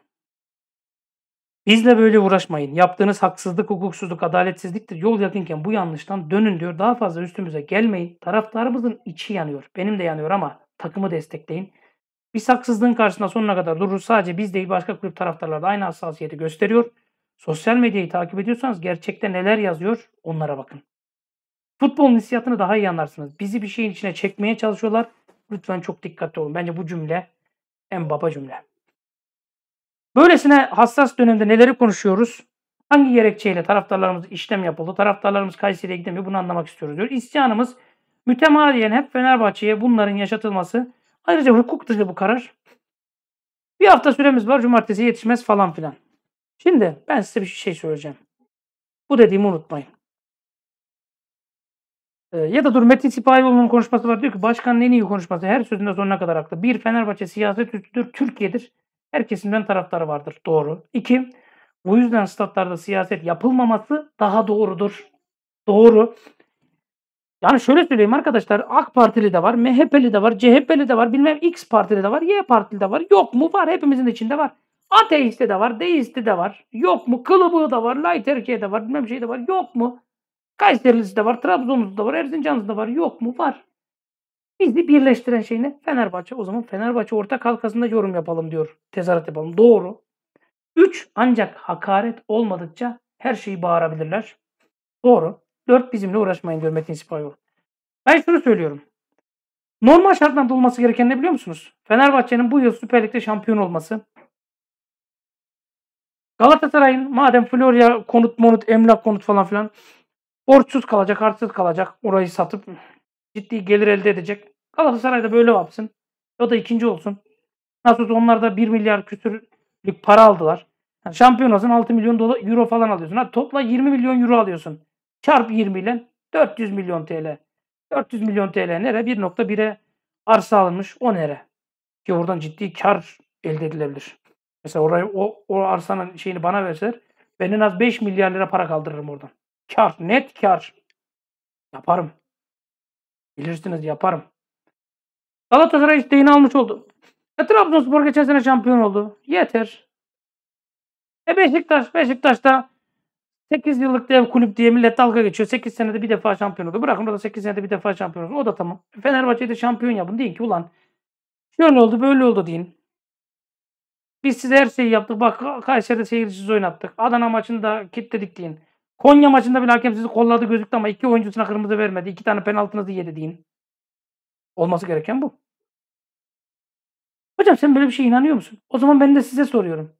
Bizle böyle uğraşmayın. Yaptığınız haksızlık, hukuksuzluk, adaletsizliktir. Yol yakınken bu yanlıştan dönün diyor. Daha fazla üstümüze gelmeyin. Taraftarımızın içi yanıyor. Benim de yanıyor ama takımı destekleyin. Biz haksızlığın karşısında sonuna kadar dururuz. Sadece biz değil, başka kulüp taraftarları da aynı hassasiyeti gösteriyor. Sosyal medyayı takip ediyorsanız gerçekte neler yazıyor onlara bakın. Futbolun hissiyatını daha iyi anlarsınız. Bizi bir şeyin içine çekmeye çalışıyorlar. Lütfen çok dikkatli olun. Bence bu cümle en baba cümle. Böylesine hassas dönemde neleri konuşuyoruz? Hangi gerekçeyle taraftarlarımız işlem yapıldı? Taraftarlarımız Kayseri'ye gidemiyor. Bunu anlamak istiyoruz diyor. İsyanımız mütemadiyen hep Fenerbahçe'ye bunların yaşatılması. Ayrıca hukuk dışı bu karar. Bir hafta süremiz var. Cumartesiye yetişmez falan filan. Şimdi ben size bir şey söyleyeceğim. Bu dediğimi unutmayın. Ya da dur, Metin Sipahioğlu'nun konuşması var. Diyor ki başkanın en iyi konuşması, her sözünde sonuna kadar haklı. Bir, Fenerbahçe siyaset üstüdür, Türkiye'dir. Her kesimden taraftarı vardır. Doğru. İki, bu yüzden statlarda siyaset yapılmaması daha doğrudur. Doğru. Yani şöyle söyleyeyim arkadaşlar. AK Partili de var, MHP'li de var, CHP'li de var, bilmem X Partili de var, Y Partili de var. Yok mu? Var. Hepimizin içinde var. Ateisti de var, deisti de var. Yok mu? Kılıbığı da var, light erkeği de var, bilmem şey de var. Yok mu? Kayserilisi de var, Trabzonlusu da var, Erzincanlısı da var. Yok mu? Var. Bizi birleştiren şey ne? Fenerbahçe. O zaman Fenerbahçe ortak halkasında yorum yapalım diyor. Tezahürat yapalım. Doğru. 3. Ancak hakaret olmadıkça her şeyi bağırabilirler. Doğru. 4. Bizimle uğraşmayın diyor Metin Sipahioğlu. Ben şunu söylüyorum. Normal şartlarda olması gereken ne biliyor musunuz? Fenerbahçe'nin bu yıl Süper Lig'de şampiyon olması. Galatasaray'ın madem Florya konut monut, emlak konut falan filan borçsuz kalacak, harçsız kalacak. Orayı satıp ciddi gelir elde edecek. Galatasaray da böyle yapsın. O da ikinci olsun. Nasıl olsa onlar da 1 milyar küsürlük para aldılar. Yani şampiyon olsun, 6 milyon euro falan alıyorsun. Ha, topla 20 milyon euro alıyorsun. Çarp 20 ile 400 milyon TL. 400 milyon TL nere? 1.1'e arsa alınmış. O nere? Ki oradan ciddi kar elde edilebilir. Mesela orayı, o arsanın şeyini bana verseler, ben en az 5 milyar lira para kaldırırım oradan. Kar, net kar. Yaparım. Bilirsiniz, yaparım. Galatasaray isteğini almış oldu. Trabzonspor geçen sene şampiyon oldu. Yeter. Beşiktaş'ta 8 yıllık dev kulüp diye millet dalga geçiyor. 8 senede bir defa şampiyon oldu. Bırakın orada 8 senede bir defa şampiyon oldu. O da tamam. Fenerbahçe'yi de şampiyon yapın. Deyin ki ulan şöyle oldu böyle oldu deyin. Biz size her şeyi yaptık. Bak Kayseri'de seyircisiz oynattık. Adana maçında kilitledik deyin. Konya maçında bile hakem sizi kolladı gözüktü ama 2 oyuncusuna kırmızı vermedi. 2 tane penaltınızı yedi deyin. Olması gereken bu. Hocam sen böyle bir şeye inanıyor musun? O zaman ben de size soruyorum.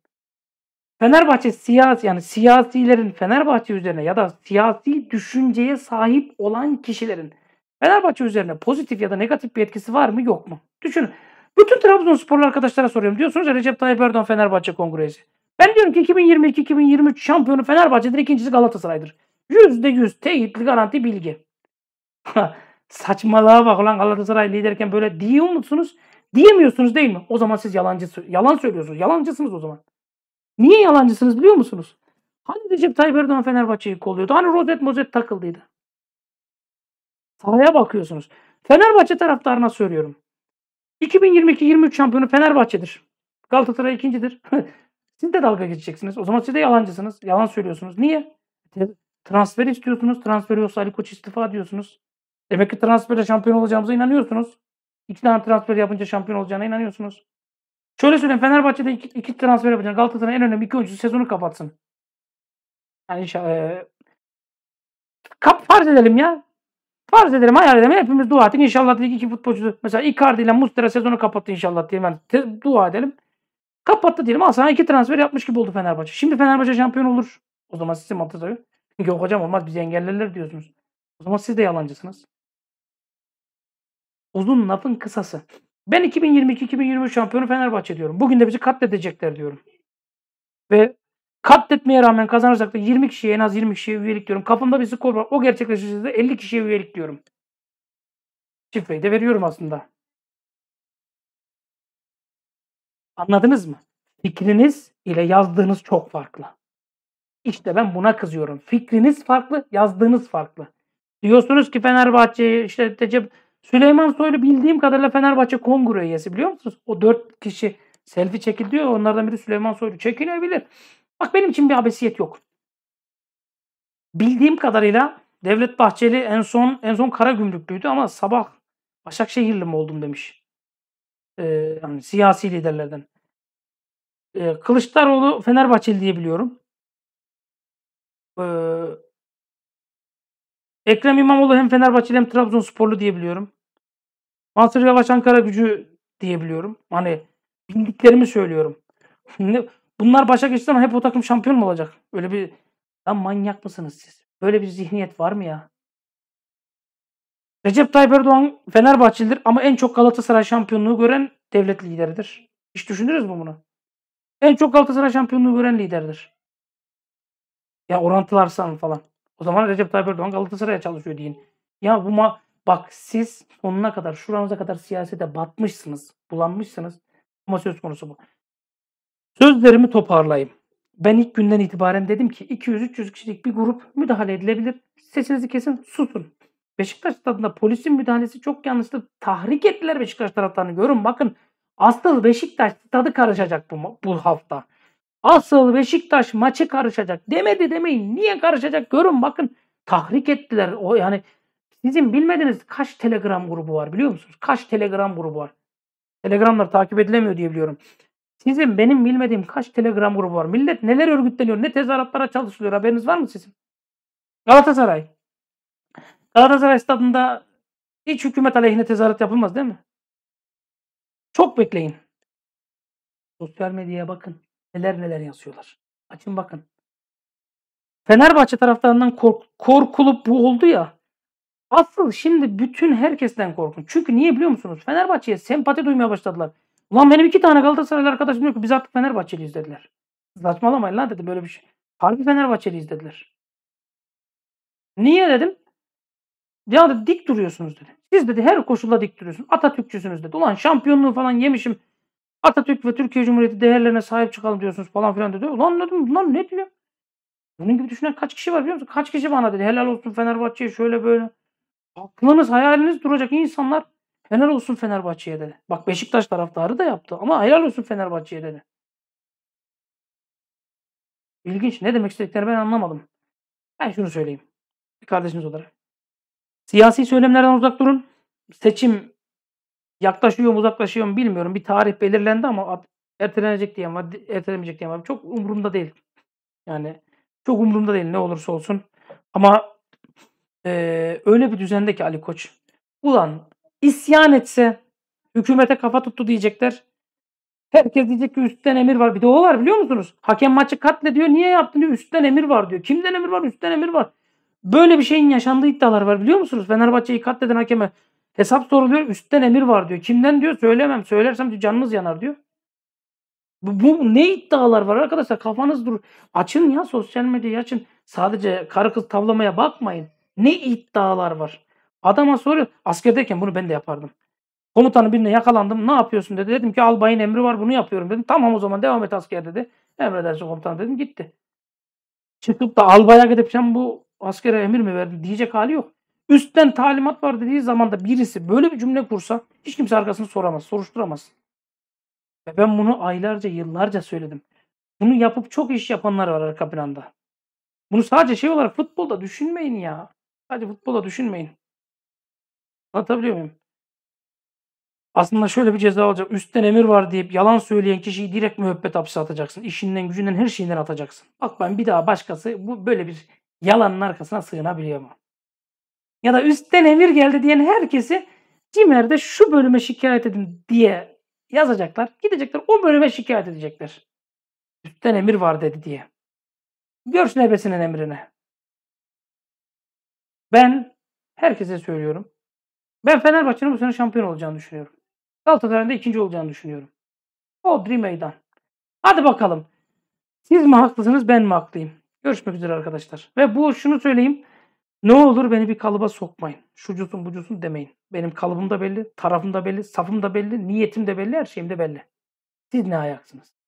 Fenerbahçe siyasilerin Fenerbahçe üzerine ya da siyasi düşünceye sahip olan kişilerin Fenerbahçe üzerine pozitif ya da negatif bir etkisi var mı, yok mu? Düşünün. Bütün Trabzonsporlu arkadaşlara soruyorum. Diyorsunuz ya Recep Tayyip Erdoğan Fenerbahçe Kongresi. Ben diyorum ki 2022-2023 şampiyonu Fenerbahçe'dir, ikincisi Galatasaray'dır. %100 teyitli garanti bilgi. Saçmalığa bak ulan, Galatasaray liderken böyle diyor musunuz? Diyemiyorsunuz değil mi? O zaman siz yalan söylüyorsunuz. Yalancısınız o zaman. Niye yalancısınız biliyor musunuz? Hani Recep Tayyip Erdoğan Fenerbahçe'yi kolluyordu? Hani rozet mozet takıldıydı? Saraya bakıyorsunuz. Fenerbahçe taraftarına söylüyorum. 2022-23 şampiyonu Fenerbahçe'dir. Galatasaray ikincidir. Siz de dalga geçeceksiniz. O zaman siz de yalancısınız. Yalan söylüyorsunuz. Niye? Transfer istiyorsunuz. Transfer yoksa Ali Koç istifa diyorsunuz. Demek ki transferde şampiyon olacağımıza inanıyorsunuz. 2 tane transfer yapınca şampiyon olacağına inanıyorsunuz. Şöyle söyleyeyim. Fenerbahçe'de 2 transfer yapacağını, Galatasaray'ın en önemli 2 oyuncusu sezonu kapatsın. Yani farz edelim ya. Farz edelim, hayal edelim. Hepimiz dua ettik. İnşallah dedik 2 futbolcu. Mesela Icardi ile Mustera sezonu kapattı inşallah diye. Yani dua edelim. Kapattı diyelim. Al sana 2 transfer yapmış gibi oldu Fenerbahçe. Şimdi Fenerbahçe şampiyon olur. O zaman siz de mantıklı. Yok hocam olmaz, bizi engellerler diyorsunuz. O zaman siz de yalancısınız. Uzun lafın kısası. Ben 2022-2023 şampiyonu Fenerbahçe diyorum. Bugün de bizi katledecekler diyorum. Ve katletmeye rağmen kazanırsak da 20 kişiye, en az 20 kişiye üyelik diyorum. Kafamda bir skor var. O gerçekleşirse de 50 kişiye üyelik diyorum. Şifreyi de veriyorum aslında. Anladınız mı? Fikriniz ile yazdığınız çok farklı. İşte ben buna kızıyorum. Fikriniz farklı, yazdığınız farklı. Diyorsunuz ki Fenerbahçe, işte Süleyman Soylu bildiğim kadarıyla Fenerbahçe kongre üyesi, biliyor musunuz? O 4 kişi selfie çekil diyor. Onlardan biri Süleyman Soylu. Çekinebilir. Bak benim için bir abesiyet yok. Bildiğim kadarıyla Devlet Bahçeli en son Karagümrüklüydü ama sabah Başakşehirli mi oldum demiş. Yani siyasi liderlerden. Kılıçdaroğlu Fenerbahçeli diye biliyorum. Ekrem İmamoğlu hem Fenerbahçeli hem Trabzonsporlu diye biliyorum. Mansur Yavaş Ankaragücü diye biliyorum. Hani bildiklerimi söylüyorum. Bunlar Başakşehir'de ama hep o takım şampiyon mu olacak? Öyle bir... Lan manyak mısınız siz? Böyle bir zihniyet var mı ya? Recep Tayyip Erdoğan Fenerbahçelidir ama en çok Galatasaray şampiyonluğu gören devlet lideridir. Hiç düşünürüz mü bunu? En çok Galatasaray şampiyonluğu gören liderdir. Ya orantılarsan falan. O zaman Recep Tayyip Erdoğan Galatasaray'a çalışıyor deyin. Ya bak siz sonuna kadar, şuranıza kadar siyasete batmışsınız, bulanmışsınız ama söz konusu bu. Sözlerimi toparlayayım. Ben ilk günden itibaren dedim ki 200-300 kişilik bir grup müdahale edilebilir. Sesinizi kesin, susun. Beşiktaş stadında polisin müdahalesi çok yanlıştı. Tahrik ettiler Beşiktaş taraftarını. Görün bakın, asıl Beşiktaş stadı karışacak bu hafta. Asıl Beşiktaş maçı karışacak. Demedi demeyin. Niye karışacak? Görün bakın, tahrik ettiler. O yani sizin bilmediğiniz kaç Telegram grubu var biliyor musunuz? Kaç Telegram grubu var? Telegramlar takip edilemiyor diye biliyorum. Sizin benim bilmediğim kaç Telegram grubu var? Millet neler örgütleniyor? Ne tezahüratlara çalışılıyor? Haberiniz var mı sizin? Galatasaray stadında hiç hükümet aleyhine tezahürat yapılmaz değil mi? Çok bekleyin. Sosyal medyaya bakın. Neler yazıyorlar. Açın bakın. Fenerbahçe taraftarından korkulup bu oldu ya. Asıl şimdi bütün herkesten korkun. Çünkü niye biliyor musunuz? Fenerbahçe'ye sempati duymaya başladılar. Ulan benim 2 tane Galatasaraylı arkadaşım diyor ki biz artık Fenerbahçeliyiz dediler. Saçmalamayın lan dedim, böyle bir şey. Harbi Fenerbahçeliyiz dediler. Niye dedim? Ya dedi, dik duruyorsunuz dedi. Siz dedi her koşulda dik duruyorsunuz. Atatürkçüsünüz dedi. Ulan şampiyonluğu falan yemişim. Atatürk ve Türkiye Cumhuriyeti değerlerine sahip çıkalım diyorsunuz falan filan dedi. Ulan dedim, bunlar ne diyor? Bunun gibi düşünen kaç kişi var biliyor musun? Kaç kişi bana dedi helal olsun Fenerbahçe'ye şöyle böyle. Aklınız hayaliniz duracak insanlar helal olsun Fenerbahçe'ye dedi. Bak Beşiktaş taraftarı da yaptı ama helal olsun Fenerbahçe'ye dedi. İlginç, ne demek istediklerini ben anlamadım. Ben şunu söyleyeyim. Bir kardeşiniz olarak. Siyasi söylemlerden uzak durun. Seçim yaklaşıyor mu uzaklaşıyor mu bilmiyorum. Bir tarih belirlendi ama ertelenecek diyen var, ertelemeyecek diyen var. Çok umurumda değil. Yani çok umurumda değil ne olursa olsun. Ama öyle bir düzende ki Ali Koç. Ulan isyan etse hükümete kafa tuttu diyecekler. Herkes diyecek ki üstten emir var. Bir de o var biliyor musunuz? Hakem maçı katlediyor. Niye yaptın diyor. Üstten emir var diyor. Kimden emir var? Üstten emir var. Böyle bir şeyin yaşandığı iddialar var biliyor musunuz? Fenerbahçe'yi katleden hakeme hesap soruluyor. Üstten emir var diyor. Kimden diyor? Söylemem. Söylersem diyor, canınız yanar diyor. Bu ne iddialar var arkadaşlar? Kafanız durur. Açın ya sosyal medyayı açın. Sadece karı kız tavlamaya bakmayın. Ne iddialar var? Adama soruyor. Askerdeyken bunu ben de yapardım. Komutanın birine yakalandım. Ne yapıyorsun dedi. Dedim ki albayın emri var bunu yapıyorum dedim. Tamam o zaman devam et asker dedi. Emredersin komutan dedim, gitti. Çıkıp da albaya gidip sen bu askere emir mi verdin diyecek hali yok. Üstten talimat var dediği zaman da birisi böyle bir cümle kursa hiç kimse arkasını soramaz, soruşturamaz. Ve ben bunu aylarca, yıllarca söyledim. Bunu yapıp çok iş yapanlar var arka planda. Bunu sadece şey olarak futbolda düşünmeyin ya. Sadece futbolda düşünmeyin. Anlatabiliyor muyum? Aslında şöyle bir ceza olacak. Üstten emir var deyip yalan söyleyen kişiyi direkt müebbet hapse atacaksın. İşinden, gücünden, her şeyinden atacaksın. Bak ben bir daha başkası bu böyle bir yalanın arkasına sığınabiliyor mu? Ya da üstten emir geldi diyen herkesi CİMER'de şu bölüme şikayet edin diye yazacaklar. Gidecekler o bölüme şikayet edecekler. Üstten emir var dedi diye. Görsün ebesinin emrine. Ben herkese söylüyorum. Ben Fenerbahçe'nin bu sene şampiyon olacağını düşünüyorum. Galatasaray'ın da ikinci olacağını düşünüyorum. Odri meydan. Hadi bakalım. Siz mi haklısınız, ben mi haklıyım? Görüşmek üzere arkadaşlar. Ve şunu söyleyeyim. Ne olur beni bir kalıba sokmayın. Şucusun bucusun demeyin. Benim kalıbım da belli, tarafım da belli, safım da belli, niyetim de belli, her şeyim de belli. Siz ne ayaksınız?